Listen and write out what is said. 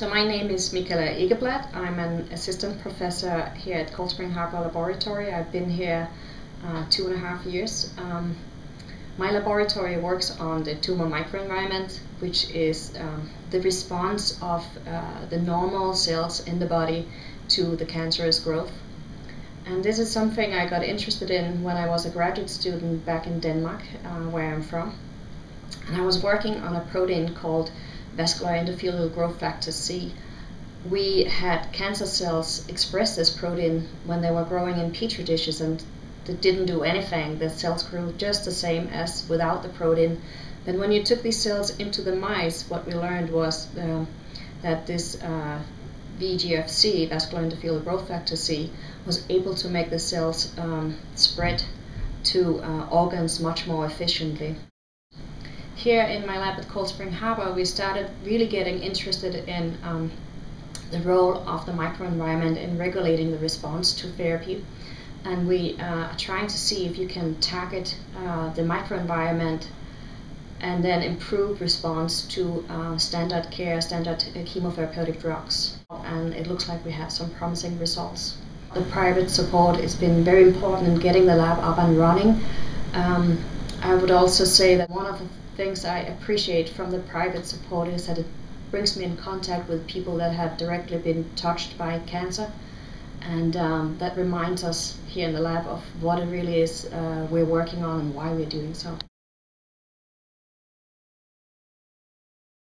So my name is Mikala Egeblad. I'm an assistant professor here at Cold Spring Harbor Laboratory. I've been here 2.5 years. My laboratory works on the tumor microenvironment, which is the response of the normal cells in the body to the cancerous growth. And this is something I got interested in when I was a graduate student back in Denmark, where I'm from. And I was working on a protein called vascular endothelial growth factor C. We had cancer cells express this protein when they were growing in petri dishes, and that didn't do anything. The cells grew just the same as without the protein. But when you took these cells into the mice, what we learned was that this VEGF-C, vascular endothelial growth factor C, was able to make the cells spread to organs much more efficiently. Here in my lab at Cold Spring Harbor, we started really getting interested in the role of the microenvironment in regulating the response to therapy. And we are trying to see if you can target the microenvironment and then improve response to standard care, standard chemotherapeutic drugs. And it looks like we have some promising results. The private support has been very important in getting the lab up and running. I would also say that one of the things I appreciate from the private support is that it brings me in contact with people that have directly been touched by cancer. And that reminds us here in the lab of what it really is we're working on and why we're doing so.